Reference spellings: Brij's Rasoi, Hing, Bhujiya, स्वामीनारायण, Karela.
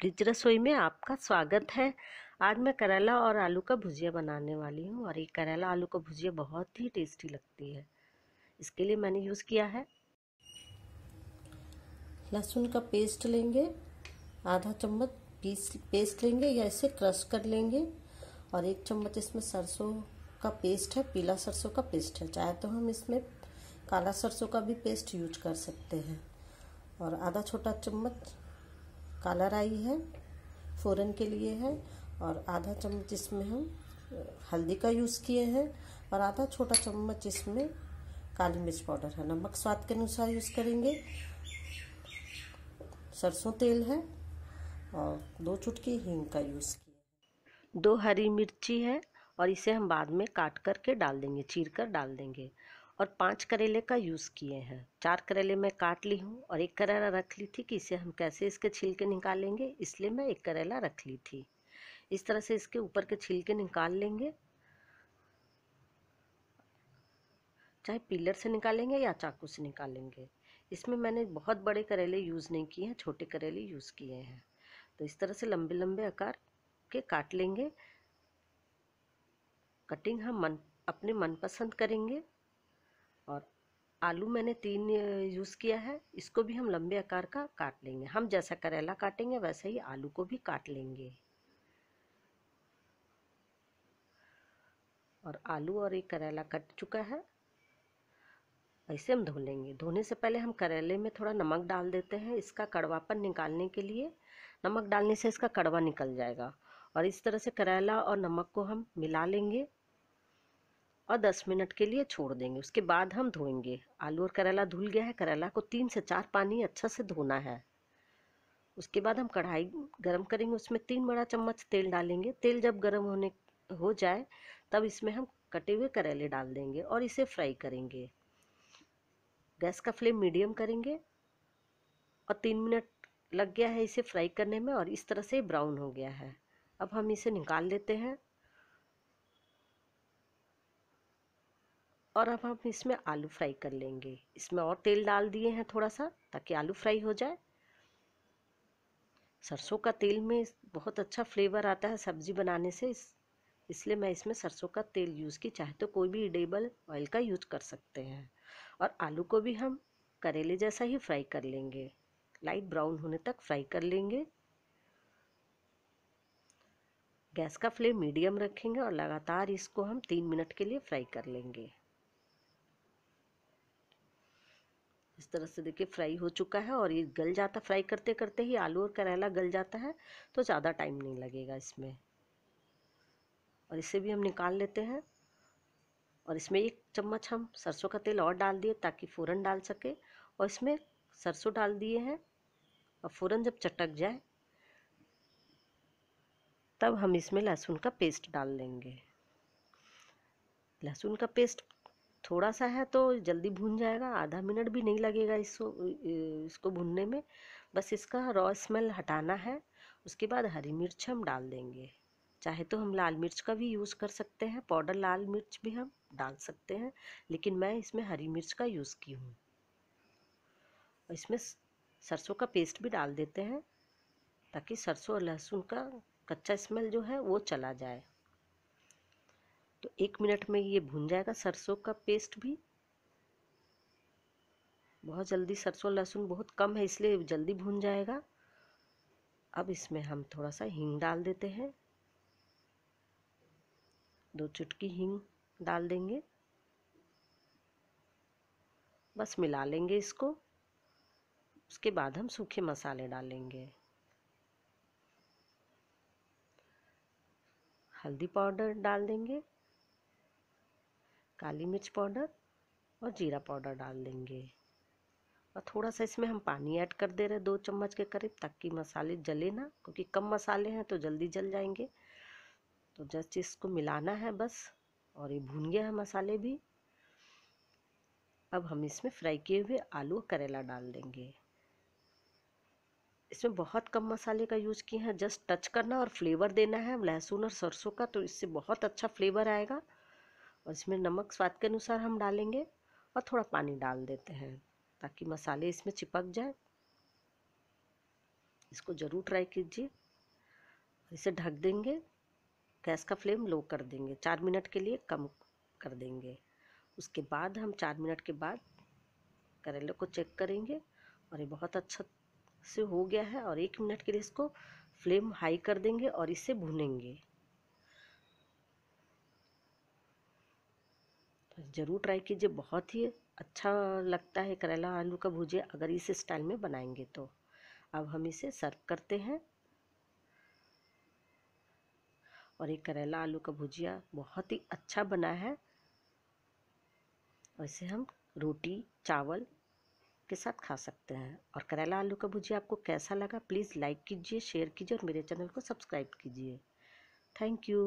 Bridge रसोई में आपका स्वागत है। आज मैं करेला और आलू का भुजिया बनाने वाली हूँ और ये करेला आलू का भुजिया बहुत ही टेस्टी लगती है। इसके लिए मैंने यूज़ किया है लहसुन का पेस्ट लेंगे, आधा चम्मच पेस्ट लेंगे या इसे क्रश कर लेंगे, और एक चम्मच इसमें सरसों का पेस्ट है, पीला सरसों का पेस्ट है। चाहे तो हम इसमें काला सरसों का भी पेस्ट यूज कर सकते हैं। और आधा छोटा चम्मच काला राई है, फोरन के लिए है, और आधा चम्मच इसमें हम हल्दी का यूज़ किए हैं, और आधा छोटा चम्मच इसमें काली मिर्च पाउडर है। नमक स्वाद के अनुसार यूज़ करेंगे। सरसों तेल है और 2 चुटकी हींग का यूज़ किए, 2 हरी मिर्ची है, और इसे हम बाद में काट करके डाल देंगे, चीर कर डाल देंगे। और 5 करेले का यूज़ किए हैं। 4 करेले मैं काट ली हूँ और एक करेला रख ली थी कि इसे हम कैसे इसके छिलके निकालेंगे, इसलिए मैं एक करेला रख ली थी। इस तरह से इसके ऊपर के छिलके निकाल लेंगे, चाहे पिलर से निकालेंगे या चाकू से निकालेंगे। इसमें मैंने बहुत बड़े करेले यूज़ नहीं किए हैं, छोटे करेले यूज़ किए हैं। तो इस तरह से लंबे लंबे आकार के काट लेंगे। कटिंग हम अपने मनपसंद करेंगे। और आलू मैंने 3 यूज़ किया है, इसको भी हम लंबे आकार का काट लेंगे। हम जैसा करेला काटेंगे वैसे ही आलू को भी काट लेंगे। और आलू और एक करेला कट चुका है, ऐसे हम धो लेंगे। धोने से पहले हम करेले में थोड़ा नमक डाल देते हैं, इसका कड़वापन निकालने के लिए। नमक डालने से इसका कड़वा निकल जाएगा। और इस तरह से करेला और नमक को हम मिला लेंगे और 10 मिनट के लिए छोड़ देंगे। उसके बाद हम धोएंगे। आलू और करेला धुल गया है। करेला को 3 से 4 पानी अच्छा से धोना है। उसके बाद हम कढ़ाई गरम करेंगे, उसमें 3 बड़ा चम्मच तेल डालेंगे। तेल जब गरम हो जाए तब इसमें हम कटे हुए करेले डाल देंगे और इसे फ्राई करेंगे। गैस का फ्लेम मीडियम करेंगे। और 3 मिनट लग गया है इसे फ्राई करने में और इस तरह से ब्राउन हो गया है। अब हम इसे निकाल लेते हैं और अब हम इसमें आलू फ्राई कर लेंगे। इसमें और तेल डाल दिए हैं थोड़ा सा ताकि आलू फ्राई हो जाए। सरसों का तेल में बहुत अच्छा फ्लेवर आता है सब्जी बनाने से, इसलिए मैं इसमें सरसों का तेल यूज़ की। चाहे तो कोई भी एडिबल ऑयल का यूज कर सकते हैं। और आलू को भी हम करेले जैसा ही फ्राई कर लेंगे। लाइट ब्राउन होने तक फ्राई कर लेंगे। गैस का फ्लेम मीडियम रखेंगे और लगातार इसको हम 3 मिनट के लिए फ्राई कर लेंगे। इस तरह से देखिए फ्राई हो चुका है और ये गल जाता। फ्राई करते करते ही आलू और करेला गल जाता है, तो ज़्यादा टाइम नहीं लगेगा इसमें। और इसे भी हम निकाल लेते हैं। और इसमें 1 चम्मच हम सरसों का तेल और डाल दिए ताकि फ़ोरन डाल सके। और इसमें सरसों डाल दिए हैं और फ़ोरन जब चटक जाए तब हम इसमें लहसुन का पेस्ट डाल देंगे। लहसुन का पेस्ट थोड़ा सा है तो जल्दी भून जाएगा, आधा मिनट भी नहीं लगेगा इसको भूनने में। बस इसका रॉ स्मेल हटाना है। उसके बाद हरी मिर्च हम डाल देंगे। चाहे तो हम लाल मिर्च का भी यूज़ कर सकते हैं, पाउडर लाल मिर्च भी हम डाल सकते हैं, लेकिन मैं इसमें हरी मिर्च का यूज़ की हूँ। और इसमें सरसों का पेस्ट भी डाल देते हैं ताकि सरसों और लहसुन का कच्चा स्मेल जो है वो चला जाए। तो 1 मिनट में ये भून जाएगा। सरसों का पेस्ट भी बहुत जल्दी, सरसों लहसुन बहुत कम है इसलिए जल्दी भून जाएगा। अब इसमें हम थोड़ा सा हींग डाल देते हैं, 2 चुटकी हींग डाल देंगे। बस मिला लेंगे इसको। उसके बाद हम सूखे मसाले डालेंगे, हल्दी पाउडर डाल देंगे, काली मिर्च पाउडर और जीरा पाउडर डाल देंगे। और थोड़ा सा इसमें हम पानी ऐड कर दे रहे हैं, 2 चम्मच के करीब, ताकि मसाले जले ना, क्योंकि कम मसाले हैं तो जल्दी जल जाएंगे। तो जस्ट इसको मिलाना है बस। और ये भून गया है मसाले भी। अब हम इसमें फ्राई किए हुए आलू और करेला डाल देंगे। इसमें बहुत कम मसाले का यूज़ किए हैं, जस्ट टच करना और फ्लेवर देना है लहसुन और सरसों का, तो इससे बहुत अच्छा फ्लेवर आएगा। और इसमें नमक स्वाद के अनुसार हम डालेंगे और थोड़ा पानी डाल देते हैं ताकि मसाले इसमें चिपक जाए। इसको ज़रूर ट्राई कीजिए। इसे ढक देंगे, गैस का फ्लेम लो कर देंगे, 4 मिनट के लिए कम कर देंगे। उसके बाद हम 4 मिनट के बाद करेले को चेक करेंगे और ये बहुत अच्छा से हो गया है। और 1 मिनट के लिए इसको फ्लेम हाई कर देंगे और इसे भुनेंगे। ज़रूर ट्राई कीजिए, बहुत ही अच्छा लगता है करेला आलू का भुजिया अगर इस स्टाइल में बनाएंगे तो। अब हम इसे सर्व करते हैं। और ये करेला आलू का भुजिया बहुत ही अच्छा बना है और इसे हम रोटी चावल के साथ खा सकते हैं। और करेला आलू का भुजिया आपको कैसा लगा प्लीज़ लाइक कीजिए, शेयर कीजिए और मेरे चैनल को सब्सक्राइब कीजिए। Thank you.